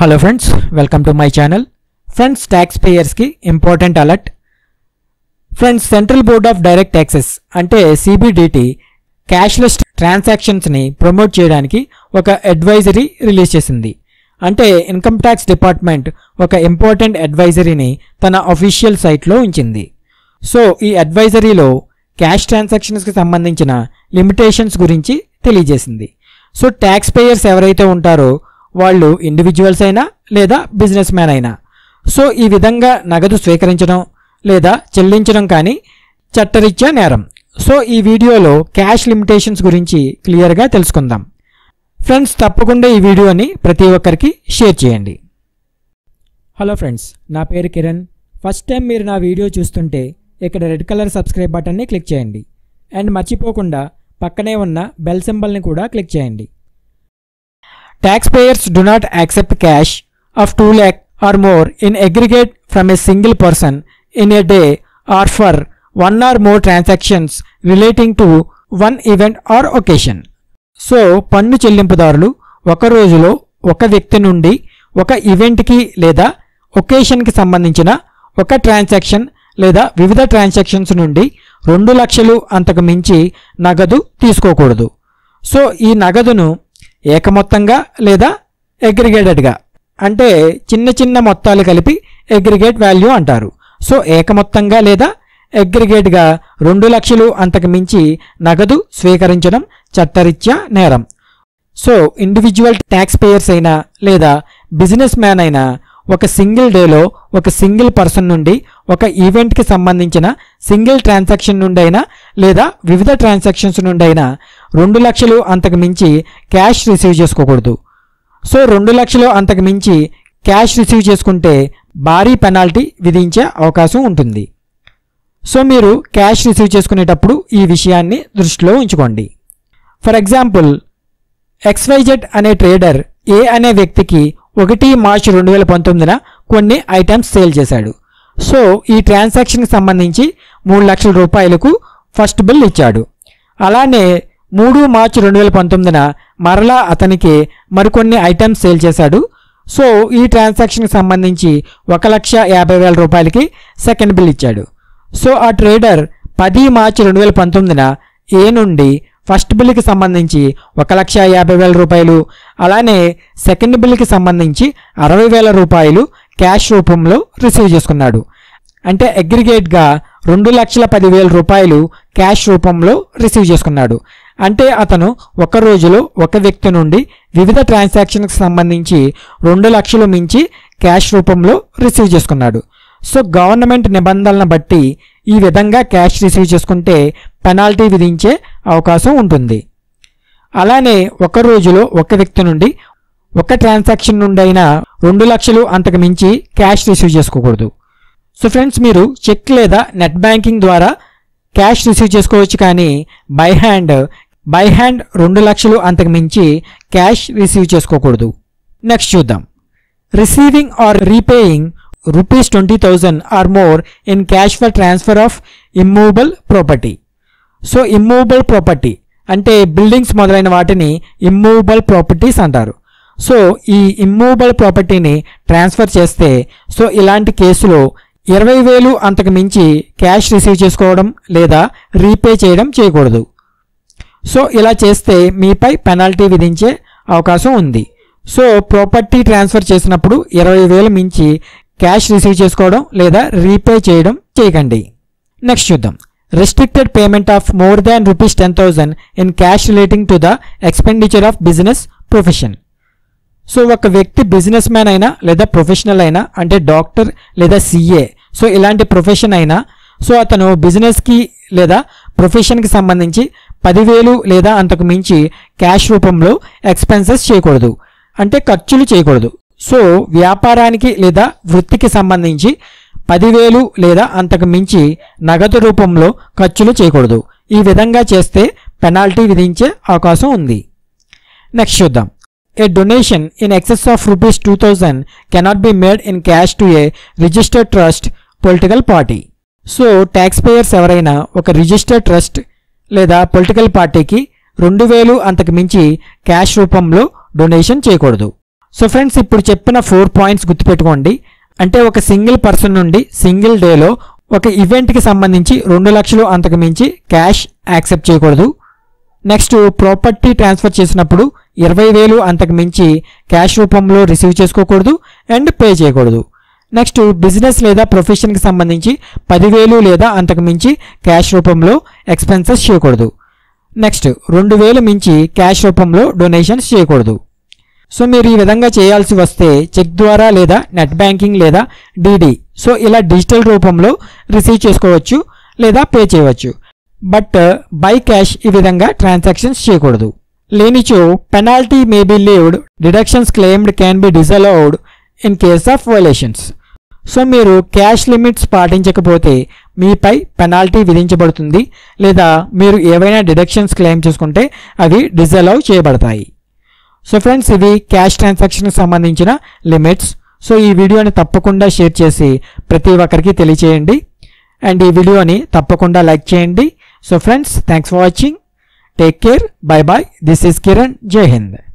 Hello friends, welcome to my channel. Friends, tax పేయర్స్కి important alert. Friends, central board of direct taxes అంటే CBDT cashless ట్రాన్సాక్షన్స్ని promote చేయడానికి ఒక advisory release చేసింది. అంటే ఇన్కమ్ ట్యాక్స్ డిపార్ట్మెంట్ ఒక ఇంపార్టెంట్ అడ్వైజరీని తన అఫీషియల్ సైట్లో ఉంచింది. సో ఈ అడ్వైజరీలో క్యాష్ ట్రాన్సాక్షన్స్కి సంబంధించిన లిమిటేషన్స్ గురించి తెలియజేసింది. సో ట్యాక్స్ పేయర్స్ ఎవరైతే ఉంటారో వాళ్ళు ఇండివిజువల్స్ అయినా లేదా బిజినెస్ మ్యాన్ అయినా సో ఈ విధంగా నగదు స్వీకరించడం లేదా చెల్లించడం కానీ చట్టరీత్యా నేరం. సో ఈ వీడియోలో క్యాష్ లిమిటేషన్స్ గురించి క్లియర్గా తెలుసుకుందాం. ఫ్రెండ్స్, తప్పకుండా ఈ వీడియోని ప్రతి ఒక్కరికి షేర్ చేయండి. హలో ఫ్రెండ్స్, నా పేరు కిరణ్. ఫస్ట్ టైం మీరు నా వీడియో చూస్తుంటే ఇక్కడ రెడ్ కలర్ సబ్స్క్రైబ్ బటన్ని క్లిక్ చేయండి అండ్ మర్చిపోకుండా పక్కనే ఉన్న బెల్ సింబల్ని కూడా క్లిక్ చేయండి. Taxpayers do not accept cash of 2 lakh or more in aggregate from a single person in a day or for one or more transactions relating to one event or occasion. So, పన్ను చెల్లింపుదారులు ఒక రోజులో ఒక వ్యక్తి నుండి ఒక ఈవెంట్కి లేదా ఒకేషన్కి సంబంధించిన ఒక ట్రాన్సాక్షన్ లేదా వివిధ ట్రాన్సాక్షన్స్ నుండి 2 లక్షలు అంతకు మించి నగదు తీసుకోకూడదు. సో ఈ నగదును ఏకమొత్తంగా లేదా అగ్రిగేటెడ్గా అంటే చిన్న చిన్న మొత్తాలు కలిపి అగ్రిగేట్ వాల్యూ అంటారు. సో ఏకమొత్తంగా లేదా అగ్రిగేట్గా 2 లక్షలు అంతకు మించి నగదు స్వీకరించడం చట్టరీత్యా నేరం. సో ఇండివిజువల్ ట్యాక్స్ పేయర్స్ అయినా లేదా బిజినెస్ మ్యాన్ అయినా ఒక సింగిల్ డేలో ఒక సింగిల్ పర్సన్ నుండి ఒక ఈవెంట్కి సంబంధించిన సింగిల్ ట్రాన్సాక్షన్ నుండి అయినా లేదా వివిధ ట్రాన్సాక్షన్స్ నుండి అయినా 2 లక్షలు అంతకు మించి క్యాష్ రిసీవ్ చేసుకోకూడదు. సో 2 లక్షలు అంతకు మించి క్యాష్ రిసీవ్ చేసుకుంటే భారీ పెనాల్టీ విధించే అవకాశం ఉంటుంది. సో మీరు క్యాష్ రిసీవ్ చేసుకునేటప్పుడు ఈ విషయాన్ని దృష్టిలో ఉంచుకోండి. ఫర్ ఎగ్జాంపుల్, XYZ అనే ట్రేడర్ A అనే వ్యక్తికి 1 మార్చి 2019న కొన్ని ఐటమ్స్ సేల్ చేశాడు. సో ఈ ట్రాన్సాక్షన్కి సంబంధించి 3 లక్షల రూపాయలకు ఫస్ట్ బిల్ ఇచ్చాడు. అలానే 3 మార్చి 2019న మరలా అతనికి మరికొన్ని ఐటమ్స్ సేల్ చేశాడు. సో ఈ ట్రాన్సాక్షన్కి సంబంధించి 1,50,000 రూపాయలకి సెకండ్ బిల్ ఇచ్చాడు. సో ఆ ట్రేడర్ 10 మార్చి 2019న A నుండి ఫస్ట్ బిల్కి సంబంధించి 1,50,000 రూపాయలు అలానే సెకండ్ బిల్కి సంబంధించి 60,000 రూపాయలు క్యాష్ రూపంలో రిసీవ్ చేసుకున్నాడు. అంటే అగ్రిగేట్గా 2,10,000 రూపాయలు క్యాష్ రూపంలో రిసీవ్ చేసుకున్నాడు. అంటే అతను ఒక రోజులో ఒక వ్యక్తి నుండి వివిధ ట్రాన్సాక్షన్కి సంబంధించి 2 లక్షలు మించి క్యాష్ రూపంలో రిసీవ్ చేసుకున్నాడు. సో గవర్నమెంట్ నిబంధనలను బట్టి ఈ విధంగా క్యాష్ రిసీవ్ చేసుకుంటే పెనాల్టీ విధించే అవకాశం ఉంటుంది. అలానే ఒక రోజులో ఒక వ్యక్తి నుండి ఒక ట్రాన్సాక్షన్ నుండి అయినా 2 లక్షలు అంతకు మించి క్యాష్ రిసీవ్ చేసుకోకూడదు. సో ఫ్రెండ్స్, మీరు చెక్ లేదా నెట్ బ్యాంకింగ్ ద్వారా క్యాష్ రిసీవ్ చేసుకోవచ్చు. కానీ బై హ్యాండ్ 2 లక్షలు అంతకు మించి క్యాష్ రిసీవ్ చేసుకోకూడదు. నెక్స్ట్ చూద్దాం. Receiving or repaying ₹20,000 or more in cash for transfer of immovable property. So immovable property అంటే బిల్డింగ్స్ మొదలైన వాటిని immovable properties అంటారు. సో ఈ immovable propertyని ట్రాన్స్ఫర్ చేస్తే సో ఇలాంటి కేసులో 20,000 అంతకు మించి క్యాష్ రిసీవ్ చేసుకోవడం లేదా రీపే చేయడం చేయకూడదు. సో ఇలా చేస్తే మీపై పెనాల్టీ విధించే అవకాశం ఉంది. సో ప్రాపర్టీ ట్రాన్స్ఫర్ చేసినప్పుడు 20,000 మించి క్యాష్ రిసీవ్ చేసుకోవడం లేదా రీపే చేయడం చేయకండి. నెక్స్ట్ చూద్దాం. Restricted payment of more than ₹10,000 in cash relating to the expenditure of business profession. So ఒక వ్యక్తి బిజినెస్ మ్యాన్ అయినా లేదా ప్రొఫెషనల్ అయినా అంటే డాక్టర్ లేదా CA సో ఇలాంటి ప్రొఫెషన్ అయినా సో అతను బిజినెస్కి లేదా ప్రొఫెషన్కి సంబంధించి 10,000 లేదా అంతకు మించి క్యాష్ రూపంలో ఎక్స్పెన్సెస్ చేయకూడదు అంటే ఖర్చులు చేయకూడదు. సో వ్యాపారానికి లేదా వృత్తికి సంబంధించి 10,000 లేదా అంతకు మించి నగదు రూపంలో ఖర్చులు చేయకూడదు. ఈ విధంగా చేస్తే పెనాల్టీ విధించే అవకాశం ఉంది. నెక్స్ట్ చూద్దాం. A donation in excess of ₹2,000 cannot be made in cash to a registered trust political party. So tax payers ఎవరైనా ఒక రిజిస్టర్డ్ ట్రస్ట్ లేదా పొలిటికల్ పార్టీకి 2,000 అంతకు మించి క్యాష్ రూపంలో డొనేషన్ చేయకూడదు. సో ఫ్రెండ్స్ ఇప్పుడు చెప్పిన 4 పాయింట్స్ గుర్తుపెట్టుకోండి. అంటే ఒక సింగిల్ పర్సన్ నుండి సింగిల్ డేలో ఒక ఈవెంట్కి సంబంధించి 2 లక్షలు అంతకు మించి క్యాష్ యాక్సెప్ట్ చేయకూడదు. నెక్స్ట్ ప్రాపర్టీ ట్రాన్స్ఫర్ చేసినప్పుడు 20,000 అంతకు మించి క్యాష్ రూపంలో రిసీవ్ చేసుకోకూడదు అండ్ పే చేయకూడదు. నెక్స్ట్ బిజినెస్ లేదా ప్రొఫెషన్కి సంబంధించి 10,000 లేదా అంతకు మించి క్యాష్ రూపంలో ఎక్స్పెన్సెస్ చేయకూడదు. నెక్స్ట్ 2,000 మించి క్యాష్ రూపంలో డొనేషన్స్ చేయకూడదు. సో మీరు ఈ విధంగా చేయాల్సి వస్తే చెక్ ద్వారా లేదా నెట్ బ్యాంకింగ్ లేదా డీడీ సో ఇలా డిజిటల్ రూపంలో రిసీవ్ చేసుకోవచ్చు లేదా పే చేయవచ్చు. బట్ బై క్యాష్ ఈ విధంగా ట్రాన్సాక్షన్స్ చేయకూడదు. లేనిచో penalty may be levied, deductions claimed can be disallowed in case of violations. So మీరు క్యాష్ లిమిట్స్ పాటించకపోతే మీపై పెనాల్టీ విధించబడుతుంది లేదా మీరు ఏవైనా డిడక్షన్స్ క్లెయిమ్ చేసుకుంటే అవి డిసలౌ చేయబడతాయి. సో ఫ్రెండ్స్ ఇవి క్యాష్ ట్రాన్సాక్షన్కి సంబంధించిన లిమిట్స్. సో ఈ వీడియోని తప్పకుండా షేర్ చేసి ప్రతి ఒక్కరికి తెలియజేయండి అండ్ ఈ వీడియోని తప్పకుండా లైక్ చేయండి. So friends, thanks for watching. Take care. Bye bye. This is Kiran Jai Hind.